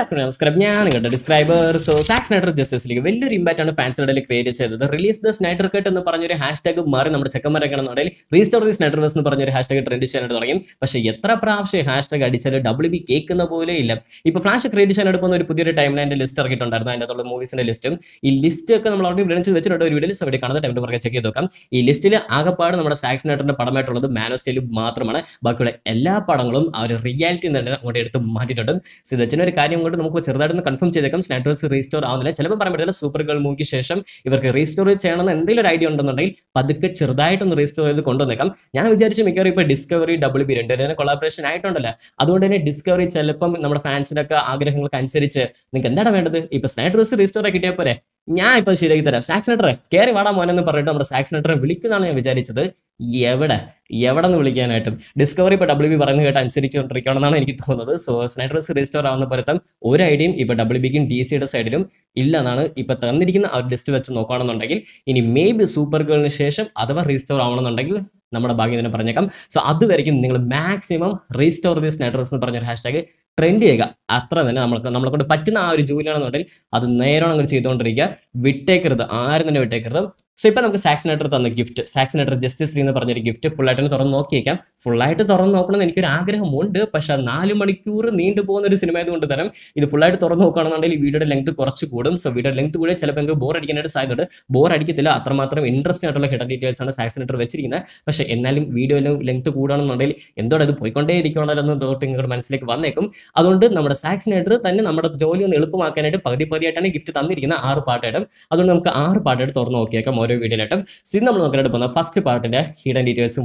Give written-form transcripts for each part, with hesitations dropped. Hello, the subscriber. So, Zack Snyder Justice League. Very impact on fans created. Release the Snyder Cut and the hashtag Restore the Snyder was hashtag tradition. But hashtag WB cake in the bowl. If a flash creation at the timeline list target under the movies in the list, so the generic carrying to the confirm Chedakam Snatter's restore on the Chelaparameter, Supergirl Mookie Shesham, if a restore channel and the idea on the night, Padaka Cherdite on the restore the Kondonakam, Yamajachi Mikari Discovery WB rendered in a collaboration I don't allow. Other than a Discovery Chelapam, number fans in a car, agricultural cancer, if a Snatter's restore a kitapere, Yapa Shirida, Saxonator, carry what I'm one in the paradigm of Saxonator, Vilikana, which are each other. Yevada Vulcan item. Discovery but WB Baranga and Siri on Tricana and Kithono. So Snyder's restore on the Paratham, Ura item, if a WB in DC decided Illanana, Ipatanikin or distribution of Conan on Dagil, in maybe Supergirl Shesham, other restore on Dagil, number bag in a Paranakam. So other very maximum restore this Snyder's hashtag. Trendiega, Athra, and Namaka Patina or Julian Hotel, other Nairanga Chidon Riga, we take her the R and we take her them. So, Zack Snyder on the gift, Zack Snyder Justice in the project gift, full light or no cake, full light or no open and you can anger him wonder, Pasha Nali Manicure, need to bone the cinema under them. If the full light or no canal, we did a length to Korchukudum, so we did a length to Chalapango, Bore at the side, Bore at Kitila, Atramatra, interesting details on a Zack Snyder Vecina, Pasha Enalim video length to Kudan Nodel, Endo at the Poiconde, Ricona, and the Tinger Manslake one Ecum. Adonde number Zack Snyder, then the number of Jolly and Elpuma can at Padi Padi and a gift to Tandirina are parted them, Adonamka are parted or no cake. Video letter. See the first part in the hidden details.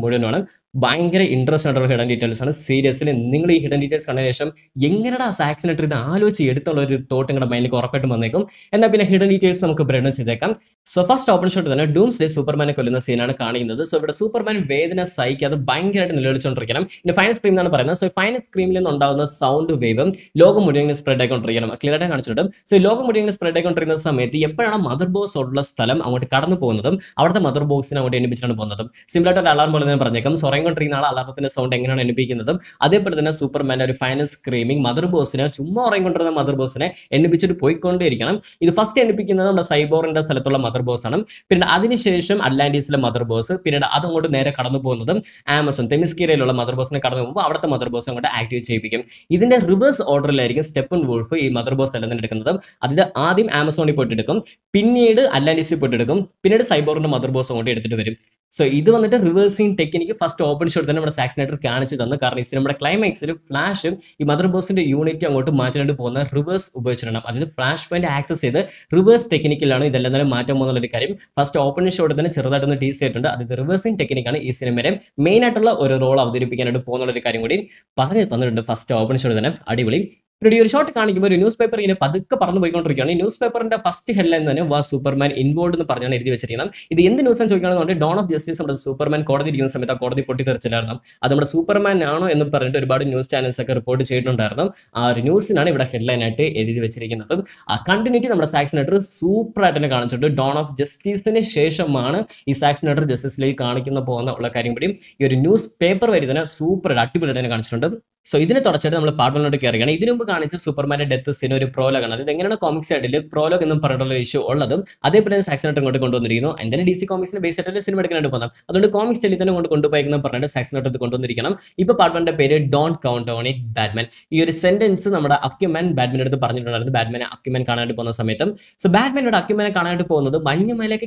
Buying interest and hidden details on a seriously ningly hidden details connection. Younger as accident with the Aluchi editor, toting a mine corporate monacum, and I've been a hidden details on Cabrenna Chidakam. So, first open shot than a Doomsday Superman Colina Sena and a Karni in the so Superman bathed in a psyche, the buying and little in the final screen on Parana, so final screen on down the sound wave, logo mudding is spread icon trianum, clear and considered. So, logo mudding is spread icon trianum summit, a pair of mother box or less thalam, I want to cut on the pond them, out of the mother box in our individual upon them. Similar to alarm on the Pranakam, soaring. Sound hanging on any peak in them. Other than a Superman or finance screaming, Mother Bosina, Chumoring under the Mother Bosina, and which Poikon Dericanum. In the first end picking them, the Cyborg and the Salatola Mother Bosanum, Pin Adinisham, Atlantis, the Mother Bos, Pin other water near Carnabon, Amazon, Themiskira, Mother Bosna Carnum, out of the Mother Bosan, active JPM. Even the reverse order lyric, Steppenwolf, Mother Bos, Alanakam, other Adim Amazon Potaticum, Pinade Atlantis Potaticum, Pinade Cyborg and Mother Bos wanted to do. So, this is the reversing technique. First, open shot is Zack Snyder. The climax is Flash. This Mother Boss unit is the reverse. The Flash Point access is the reverse technique. First, open shot is the DC. The reversing technique is the main role of the first open shot. Pretty short newspaper in a Padaka Parano newspaper and the first headline was Superman involved in the Parana. The end news and Dawn of Justice under Superman Cordi Sameta Cordi Potter Chelanum. Adam Superman and the parental news channels reported shade on Darnum are news in a headline at Edith. A continuity number Zack Snyder super at a concert, Dawn of Justice in a Sheshamana is Zack Snyder Justice League Karnik in the Pona or carrying him. Your newspaper very super at a concert. So, this is the part one. This is the Superman death scenario prologue. This is the comics prologue in the issue. That is the accident. And then DC comics is based on the cinematic. That is the comics. That is the accident. Now, part one is Don't Count on It, Batman. This sentence is Batman. So, Batman is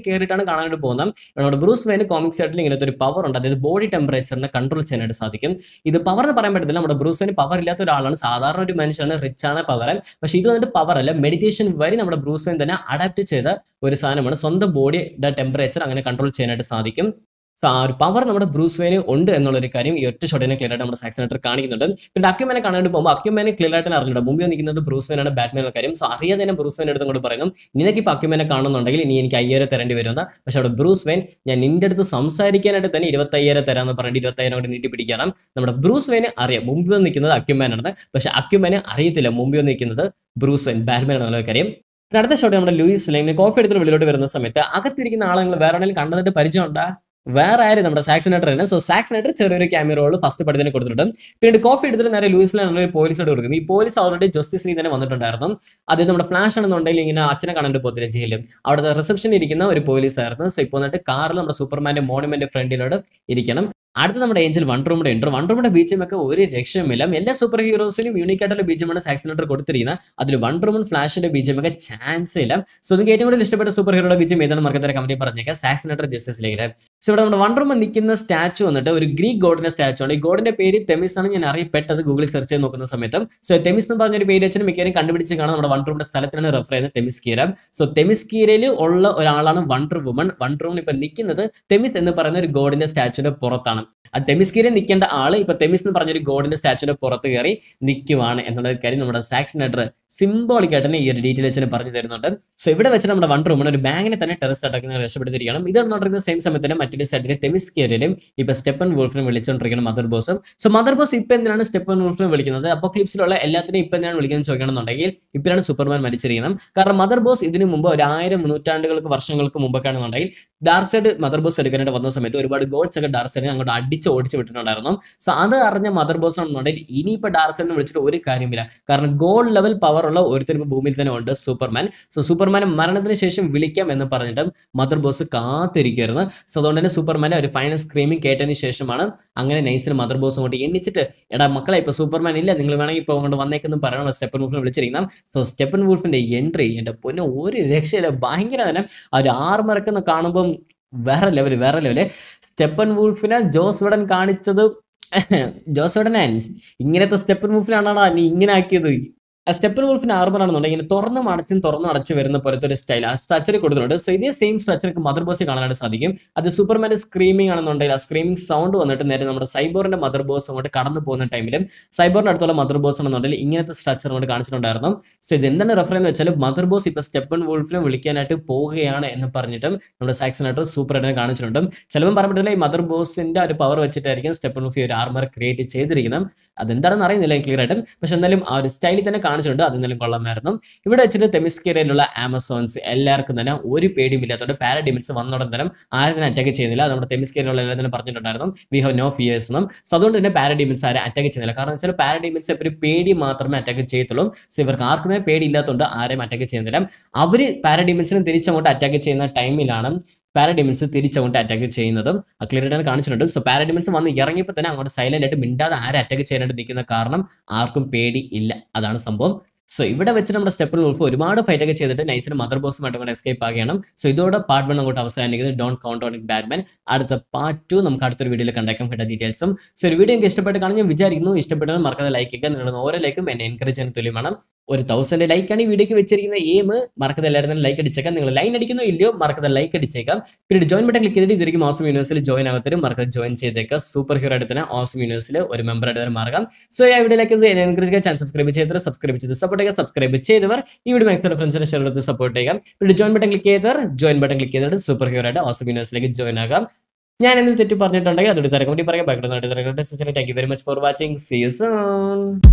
Batman. And Bruce Wayne comics setting power under the body temperature and control channel. This is the power parameter. Bruce and power related islands are dimension rich and power, but she don't power meditation very number of Bruce and then adapted cheddar where is on the body the temperature and control chain at Sadikim. So, our power number Bruce Wayne under another carrying your shot in a clear number Zack Snyder Karnik. But Acumen can Acumen clear and Arnold Bumbi and Bruce Wayne and a Batman Karim. So, Aria then a Bruce Wayne at the Godoparanum, Ninaki Acumen Kanon on Daily Nian Kayera Terendivana, but shot of Bruce Wayne, Yaninded the Samsari can at the Nidia Terana Paradita Nitipidianum. Number Bruce Wayne, Aria Bumbi Nikina Acumen another, but Acumen Aritilla Mumbi Nikinada, Bruce and Batman on a Karim. Rather shot on Louis Lane, coffee to the Villover in the Summit. Akatirkin Alan Varanel Kanda the Parijanda. വേറെ ആര് നമ്മുടെ Zack Snyder ആണ്. So Zack Snyder ചെറിയൊരു cameo role first പടത്തിന് കൊടുത്തിട്ടും പിന്നീട് copy എടുത്തിട്ട് നേരെ ലൂയിസിലാണ് ഒരു പോലീസോട് കൊടുക്കുന്നത്. ഈ പോലീസ് ഓൾറെഡി ജസ്റ്റിസ് ലീഗ് തന്നെ വന്നിട്ടുണ്ടായിരുന്നു. അത് നമ്മുടെ ഫ്ലാഷ് ആണെന്നുണ്ടെങ്കിൽ ഇങ്ങനെ അച്ഛനെ കാണാണ്ട് പോകത്തില്ല ജയിലും, അവിടുത്തെ റിസപ്ഷൻ ഇരിക്കുന്ന ഒരു പോലീസ് ആയിരുന്നു. സോ ഇപ്പോൾ വന്നിട്ട് കാറിൽ നമ്മുടെ സൂപ്പർമാൻ്റെ മോണുമെന്റ് ഫ്രണ്ടിലോട് ഇരിക്കണം. അടുത്ത നമ്മുടെ ഏഞ്ചൽ വണ്ടർവുമൻ്റെ ഉണ്ട്. വണ്ടർവുമൻ്റെ ബീജമൊക്കെ ഒരു രക്ഷയുമില്ല. എല്ലാ സൂപ്പർ ഹീറോസിനും യൂണിക് ആയിട്ടുള്ള ബീജമാണ് സാക്ക് സ്നൈഡർ കൊടുത്തിരിക്കുന്നത്. അതിൽ വണ്ടർവുമൻ ഫ്ലാഷിന്റെ ബീജമൊക്കെ ചാൻസ് ഇല്ല. സോ നിങ്ങൾക്ക് ഏറ്റവും കൂടുതൽ ഇഷ്ടപ്പെട്ട സൂപ്പർ ഹീറോയുടെ ബീജം ഏതാണ് മറക്കാത്ത കമന്റിൽ പറഞ്ഞേക്കാം. Zack Snyder Justice League. So ഇവിടെ നമ്മുടെ വണ്ടർവുമൻ നിൽക്കുന്ന സ്റ്റാച്ചു വന്നിട്ട് ഒരു ഗ്രീക്ക് ഗോഡിന്റെ സ്റ്റാച്ചു ആണ്. ഈ ഗോഡിന്റെ പേര് തെമിസ് ആണ് ഞാൻ അറിയപ്പെട്ടത് ഗൂഗിളിൽ സെർച്ച് ചെയ്ത് നോക്കുന്ന സമയത്ത്. സോ തെമിസ് എന്ന് പറഞ്ഞൊരു പേര് വെച്ചാൽ മിക്കവാറും കണ്ടുപിടിച്ച് കാണാം. നമ്മുടെ വണ്ടർവുമന്റെ സ്ഥലത്തിനാണ് റെഫർ ചെയ്യുന്നത് തെമിസ്കീര. സോ തെമിസ്കീരയിൽ ഉള്ള ഒരാളാണ് വണ്ടർവുമൻ. വണ്ടർവുമൻ ഇപ്പൊ നിൽക്കുന്നത് തെമിസ് എന്ന് പറയുന്ന ഒരു ഗോഡിന്റെ സ്റ്റാച്ചുവിന്റെ പുറത്താണ്. ആ തെമിസ്കീരെ നിൽക്കേണ്ട ആള് ഇപ്പൊ തെമിസ് എന്ന് പറഞ്ഞൊരു ഗോഡിന്റെ സ്റ്റാച്ചുവിന്റെ പുറത്ത് കയറി നിൽക്കുവാണ് എന്നുള്ള കാര്യം നമ്മുടെ സാക്ക് സ്നൈഡർ സിംബോളിക് ആയിട്ട് തന്നെ ഈ ഒരു ഡീറ്റെയിൽ വെച്ച് പറഞ്ഞു തരുന്നുണ്ട്. സോ ഇവിടെ വെച്ച് നമ്മുടെ വണ്ടർവുമൻ ഒരു ബാങ്കിനെ തന്നെ ടെററിസ്റ്റ് അറ്റാക്കിന് രക്ഷപ്പെടുത്തിയിരിക്കണം. ഇതെന്നുകൊണ്ടിരിക്കുന്ന സെയിം സമയത്ത് മറ്റൊരു സൈഡിലെ തെമിസ്കീരയിലും ഇപ്പൊ സ്റ്റെപ്പൻ വോൾഫിനും വിളിച്ചുകൊണ്ടിരിക്കണം മദർ ബോസും. സോ മദർ ബോസ് ഇപ്പൊ എന്തിനാണ് സ്റ്റെപ്പൻ വോൾഫിനെ വിളിക്കുന്നത്? അപ്പൊ ക്ലിപ്സിലുള്ള എല്ലാത്തിനും ഇപ്പൊ എന്തിനാണ് വിളിക്കുന്നത് ചോദിക്കണമെന്നുണ്ടെങ്കിൽ ഇപ്പോഴാണ് സൂപ്പർമാൻ മരിച്ചിരിക്കണം. കാരണം മദർ ബോസ് ഇതിനു മുമ്പ് ഒരു 1000 വർഷങ്ങൾക്ക് മുമ്പൊക്കെയാണെന്നുണ്ടെങ്കിൽ ഡാർസൈഡ് മദർ ബോസ് എടുക്കാനായിട്ട് വന്ന സമയത്ത് ഒരുപാട് ഗോഡ്സ് ഒക്കെ ഡാർസൈഡിനെ അങ്ങോട്ട് അടിച്ച് ഓടിച്ച് വിട്ടിട്ടുണ്ടായിരുന്നു. സോ അത് അറിഞ്ഞ മദർ ബോസ് ആണെന്നുണ്ടെങ്കിൽ ഇനിയിപ്പോൾ ഡാർസൈഡിനെ വിളിച്ചിട്ട് ഒരു കാര്യമില്ല. കാരണം ഗോഡ് ലെവൽ പവർ ഉള്ള ഒരുത്തരും ഇപ്പോൾ ഭൂമിയിൽ തന്നെ ഉണ്ട് സൂപ്പർമാൻ. സോ സൂപ്പർമാനെ മരണത്തിന് ശേഷം വിളിക്കാം എന്ന് പറഞ്ഞിട്ട് മദർ ബോസ് കാത്തിരിക്കുകയായിരുന്നു. സോ അതുകൊണ്ട് തന്നെ സൂപ്പർമാൻ്റെ ഒരു ഫൈനൽ സ്ക്രീമിംഗ് കേട്ടതിന് ശേഷമാണ് അങ്ങനെ നൈസിന് മദർ ബോസ് അങ്ങോട്ട് എണ്ണിച്ചിട്ട് എടാ മക്കളെ ഇപ്പോൾ സൂപ്പർമാൻ ഇല്ല, നിങ്ങൾ വേണമെങ്കിൽ ഇപ്പോൾ അങ്ങോട്ട് വന്നേക്കെന്ന് പറയണം സ്റ്റെപ്പൻ വൂൾഫിനെ വിളിച്ചിരിക്കണം. സോ സ്റ്റെപ്പൻ വൂൾഫിൻ്റെ എൻട്രി എൻ്റെ പൊന്നെ ഒരു രക്ഷയില്ല. ഭയങ്കര തന്നെ ആ ഒരു ആർമറക്കെന്ന് കാണുമ്പോൾ വേറെ ലെവല് വേറെ ലെവല്. സ്റ്റെപ്പൻ വൂൾഫിനെ ജോസ് ഉടൻ കാണിച്ചത് ജോസ് ഉടനെ ഇങ്ങനത്തെ സ്റ്റെപ്പൻ വൂൾഫിനാണോ നീ ഇങ്ങനെ ആക്കിയത്? സ്റ്റെപ്പൻ വോൾഫിന് ആർമർ ആണെന്നുണ്ടെങ്കിൽ തുറന്നും അടച്ചും വരുന്ന പോലത്തെ ഒരു സ്റ്റൈൽ ആ സ്ട്രക്ചർ കൊടുത്തിട്ടുണ്ട്. സോ ഇതേ സെയിം സ്ട്രക്ചർക്ക് മദർ ബോസ് കാണാനായിട്ട് സാധിക്കും. അത് സൂപ്പർമാൻ്റെ സ്ക്രീമിംഗ് ആണെന്നുണ്ടെങ്കിൽ ആ സ്ക്രീമിംഗ് സൗണ്ട് വന്നിട്ട് നേരെ നമ്മുടെ സൈബോറിന്റെ മദർ ബോസ് അങ്ങോട്ട് കടന്നു പോകുന്ന ടൈമിലും സൈബോറിന്റെ അടുത്തുള്ള മദർ ബോസ് ആണെന്നുണ്ടെങ്കിൽ ഇങ്ങനത്തെ സ്ട്രക്ചർ കൊണ്ട് കാണിച്ചിട്ടുണ്ടായിരുന്നു. സോ ഇതെന്താണ് റെഫർ എന്ന് വെച്ചാൽ മദർ ബോസ് ഇപ്പൊ സ്റ്റെപ്പൻ വോൾഫിനെ വിളിക്കാനായിട്ട് പോവുകയാണ് എന്ന് പറഞ്ഞിട്ടും നമ്മുടെ സാക്ക് സ്നൈഡർ സൂപ്പർ ആയിട്ട് കാണിച്ചിട്ടുണ്ടും. ചിലപ്പോൾ പറഞ്ഞിട്ടില്ല ഈ മദർ ബോസിന്റെ ഒരു പവർ വെച്ചിട്ടായിരിക്കും സ്റ്റെപ്പൻ വോൾഫ് ഒരു ആർമർ ക്രിയേറ്റ് ചെയ്തിരിക്കുന്നത്. അതെന്താണെന്ന് അറിയുന്നില്ല ക്ലിയർ ആയിട്ടും, പക്ഷെ എന്നാലും ആ ഒരു സ്റ്റൈലിൽ തന്നെ കാണിച്ചിട്ടുണ്ട്. അതെന്തായാലും കൊള്ളാമായിരുന്നു. ഇവിടെ വെച്ചിട്ട് തെമിസ്കീരയിലുള്ള ആമസോൺസ് എല്ലാവർക്കും തന്നെ ഒരു പേടിയും ഇല്ലാത്തതുകൊണ്ട് പാരഡിമിൻസ് വന്നോടൻ തരം ആരും തന്നെ അറ്റാക്ക് ചെയ്യുന്നില്ല. നമ്മുടെ തെമിസ്കീരയിലുള്ള എല്ലാം തന്നെ പറഞ്ഞിട്ടുണ്ടായിരുന്നു വി ഹാവ് നോ ഫിയേഴ്സ് എന്നും. സോ അതുകൊണ്ട് തന്നെ പാരഡിമിൻസ് ആരും അറ്റാക്ക് ചെയ്യുന്നില്ല. കാരണം വെച്ചാൽ പാരഡിമിൻസ് ഒരു പേടി മാത്രമേ അറ്റാക്ക് ചെയ്യത്തുള്ളൂ. സോ ഇവർക്ക് ആർക്കും തന്നെ പേടി ഇല്ലാത്തതുകൊണ്ട് ആരെയും അറ്റാക്ക് ചെയ്യുന്നില്ല. അവർ പാരഡിമിൻസിനും തിരിച്ചങ്ങോട്ട് അറ്റാക്ക് ചെയ്യുന്ന ടൈമിലാണ് പാരഡിമിൻസ് തിരിച്ചങ്ങോട്ട് അറ്റാക്ക് ചെയ്യുന്നതും ക്ലിയർ ആയിട്ട് കാണിച്ചിട്ടുണ്ട്. സോ പാരഡിമിൻസ് വന്ന് ഇറങ്ങിയപ്പോൾ തന്നെ അങ്ങോട്ട് സൈലന്റ് ആയിട്ട് മിണ്ടാതെ ആരെ അറ്റാക്ക് ചെയ്യാനായിട്ട് നിൽക്കുന്ന കാരണം ആർക്കും പേടി ഇല്ല. അതാണ് സംഭവം. സോ ഇവിടെ വെച്ച് നമ്മുടെ സ്റ്റെപ്പൻ വോൾഫ് ഒരുപാട് ഫൈറ്റൊക്കെ ചെയ്തിട്ട് നൈസിന് മദർ ബോസുമായിട്ട് കൂടെ എസ്കേപ്പ് ആകണം. സോ ഇതോടെ പാർട്ട് 1 അങ്ങോട്ട് അവസാനിക്കുന്നത്. Don't count on it Batman. അടുത്ത പാർട്ട് 2 നമുക്ക് അടുത്തൊരു വീഡിയോയിൽ കണ്ടേക്കാം കേട്ട ഡീറ്റെയിൽസും. സോ ഒരു വീഡിയോ എനിക്ക് ഇഷ്ടപ്പെട്ട് കാണാൻ ഞാൻ വിചാരിക്കുന്നു. ഇഷ്ടപ്പെട്ടാൽ മറക്കാതെ ലൈക്ക് ചെയ്യുക. നിങ്ങളുടെ ഓരോ ലൈക്കും എന്നെ എൻകറേജ് ചെയ്യാൻ തുല്യമാണ്. 1000 ലൈക്കാണ് ഈ വീഡിയോക്ക് വെച്ചിരിക്കുന്ന എയിം. മറക്കാതെ എല്ലാവരും ലൈക്ക് അടിച്ചേക്കാം. നിങ്ങൾ ലൈൻ അടിക്കുന്നോ ഇല്ലയോ മറക്കാതെ ലൈക്ക് അടിച്ചേക്കാം. പിന്നീട് ജോയിൻ ബട്ടൺ ക്ലിക്ക് ചെയ്തിട്ട് ഇതായിരിക്കും ഓസം യൂണിവേഴ്സിൽ ജോയിൻ ആകത്തരും. മറക്കാതെ ജോയിൻ ചെയ്തേക്കാം. സൂപ്പർ ഹീറോ ആയിട്ട് തന്നെ ഓസം യൂണിവേഴ്സിൽ ഒരു മെമ്പർ ആയിട്ട് തന്നെ മാറാം. സോ ഈ വീഡിയോ ലൈക്ക് ചെയ്ത് എൻകറേജ് ചെയ്യുക. ചാനൽ സബ്സ്ക്രൈബ് ചെയ്ത് സപ്പോർട്ട് ചെയ്യുക. സബ്സ്ക്രൈബ് ചെയ്തവർ ഈ വീഡിയോ മാക്സിമം ഫ്രണ്ട്സിനെ ഷെയർ ചെയ്ത് സപ്പോർട്ട് ചെയ്യാം. പിന്നീട് ജോയിൻ ബട്ടൺ ക്ലിക്ക് ചെയ്തിട്ട് സൂപ്പർ ഹീറോ ആയിട്ട് ഓസം യൂണിവേഴ്സിലേക്ക് ജോയിൻ ആകാം. ഞാൻ എന്തെങ്കിലും തെറ്റ് പറഞ്ഞിട്ടുണ്ടെങ്കിൽ അതോട് തരാം. കമന്റിൽ പറയാം. Thank you very much for watching. See you soon.